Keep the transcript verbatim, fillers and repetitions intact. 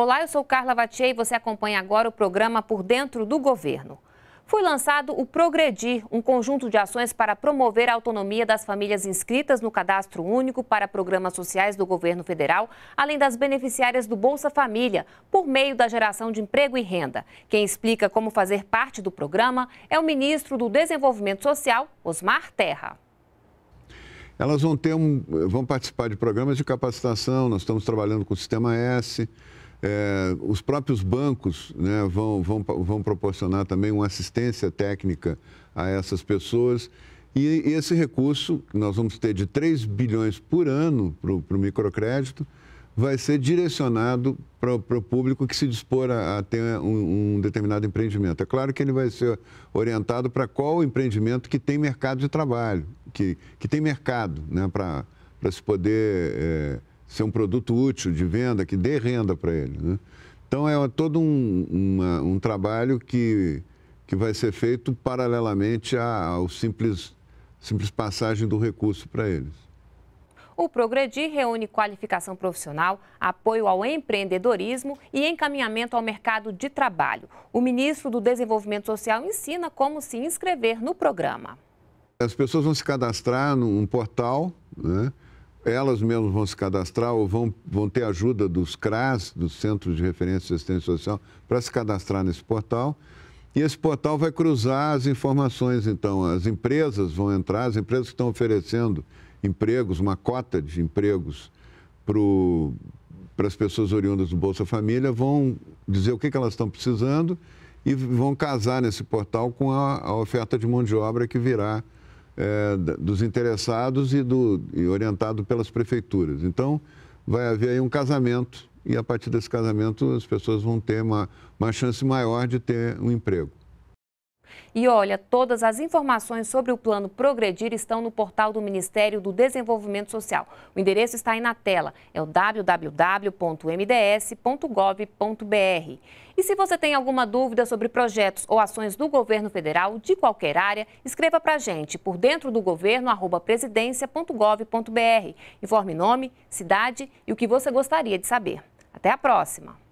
Olá, eu sou Carla Vatier e você acompanha agora o programa Por Dentro do Governo. Foi lançado o Progredir, um conjunto de ações para promover a autonomia das famílias inscritas no Cadastro Único para Programas Sociais do Governo Federal, além das beneficiárias do Bolsa Família, por meio da geração de emprego e renda. Quem explica como fazer parte do programa é o ministro do Desenvolvimento Social, Osmar Terra. Elas vão, ter um, vão participar de programas de capacitação, nós estamos trabalhando com o Sistema S. É, os próprios bancos, né, vão, vão, vão proporcionar também uma assistência técnica a essas pessoas. E esse recurso, que nós vamos ter de três bilhões por ano para o microcrédito, vai ser direcionado para o público que se dispor a, a ter um, um determinado empreendimento. É claro que ele vai ser orientado para qual empreendimento que tem mercado de trabalho, que, que tem mercado, né, para para se poder... É, ser um produto útil de venda, que dê renda para ele, né? Então, é todo um, uma, um trabalho que, que vai ser feito paralelamente ao simples, simples passagem do recurso para eles. O Progredir reúne qualificação profissional, apoio ao empreendedorismo e encaminhamento ao mercado de trabalho. O ministro do Desenvolvimento Social ensina como se inscrever no programa. As pessoas vão se cadastrar num portal, né? Elas mesmas vão se cadastrar ou vão, vão ter ajuda dos CRAS, dos Centros de Referência de Assistência Social, para se cadastrar nesse portal. E esse portal vai cruzar as informações, então. As empresas vão entrar, as empresas que estão oferecendo empregos, uma cota de empregos para as pessoas oriundas do Bolsa Família, vão dizer o que, que elas estão precisando e vão casar nesse portal com a, a oferta de mão de obra que virá É, dos interessados e, do, e orientado pelas prefeituras. Então, vai haver aí um casamento e, a partir desse casamento, as pessoas vão ter uma, uma chance maior de ter um emprego. E olha, todas as informações sobre o plano Progredir estão no portal do Ministério do Desenvolvimento Social. O endereço está aí na tela, é o w w w ponto m d s ponto gov ponto br. E se você tem alguma dúvida sobre projetos ou ações do governo federal, de qualquer área, escreva para a gente por dentro do governo, arroba presidência ponto gov ponto br. Informe nome, cidade e o que você gostaria de saber. Até a próxima!